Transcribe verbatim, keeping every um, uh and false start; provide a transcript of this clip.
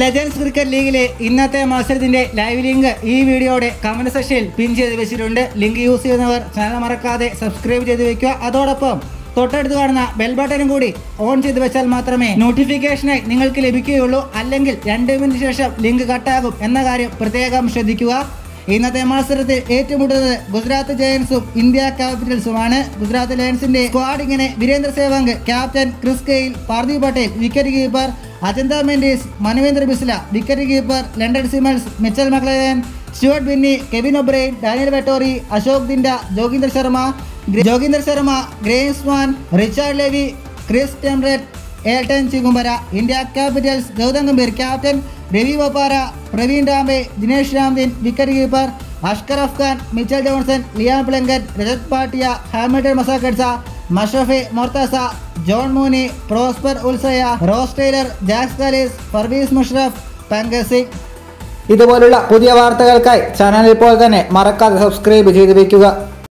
Legends cricket ലീഗിലെ ഇന്നത്തെ മത്സരത്തിന്റെ ലൈവ് ലിങ്ക് ഈ വീഡിയോയുടെ കമന്റ് സെക്ഷനിൽ പിൻ ചെയ്ത് വെച്ചിട്ടുണ്ട്. ലിങ്ക് യൂസ് ചെയ്യുന്നവർ ചാനൽ മറക്കാതെ സബ്സ്ക്രൈബ് ചെയ്ത് വെക്കുക. അതോടൊപ്പം തൊട്ടടുത്ത് കാണുന്ന ബെൽ ബട്ടനും കൂടി ഓൺ ചെയ്ത് വെച്ചാൽ മാത്രമേ നോട്ടിഫിക്കേഷനായി നിങ്ങൾക്ക് ലഭിക്കുകയുള്ളൂ. അല്ലെങ്കിൽ രണ്ട് മിനിറ്റ് ശേഷം ലിങ്ക് കട്ടാകും എന്ന കാര്യം പ്രത്യേകം ശ്രദ്ധിക്കുക. ഇന്നത്തെ മത്സരത്തിൽ ഏറ്റുമുട്ടുന്നത് ഗുജറാത്ത് ജയൻസും ഇന്ത്യ ക്യാപിറ്റൽസുമാണ്. ഗുജറാത്ത് ജയൻസിന്റെ സ്ക്വാഡ് ഇങ്ങനെ: Virender Sehwag captain, Chris Gayle, Parthiv Patel wicket keeper, Ajantha Mendis, Manvinder Bisla wicket keeper, Lendl Simmons, Mitchell McLaren, Stuart Binny, Kevin O'Brien, Daniel Vettori, Ashok Dinda, Joginder Sharma Joginder Sharma Graeme Swann, Richard Levi, Chris Tremlett, Elton Chigumbura. India Capitals: Gautam Gambhir captain, Ravi Bopara, Praveen Tambe, Dinesh Ramdin wicket keeper, Asghar Afghan, Mitchell Johnson, Liam Plunkett, Rajat Bhatia, Hamid al മസാക്കർത്ത, Mashrafe Mortaza, John Mooney, Prosper Utseya, Ross Taylor, ജാക്സറീസ്, പർവീസ് മുഷറഫ്, പങ്കജ് സിംഗ്. ഇതുപോലുള്ള പുതിയ വാർത്തകൾക്കായി channel ഇപ്പോൾ തന്നെ മറക്കാതെ subscribe ചെയ്ത് വയ്ക്കുക.